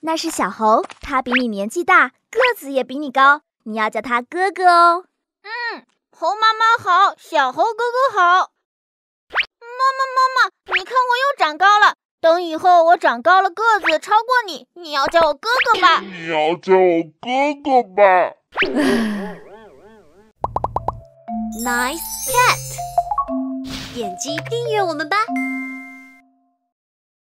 那是小猴，他比你年纪大，个子也比你高，你要叫他哥哥哦。嗯，猴妈妈好，小猴哥哥好。妈妈，你看我又长高了。等以后我长高了，个子超过你，你要叫我哥哥吧。你要叫我哥哥吧。Nice cat， 点击订阅我们吧。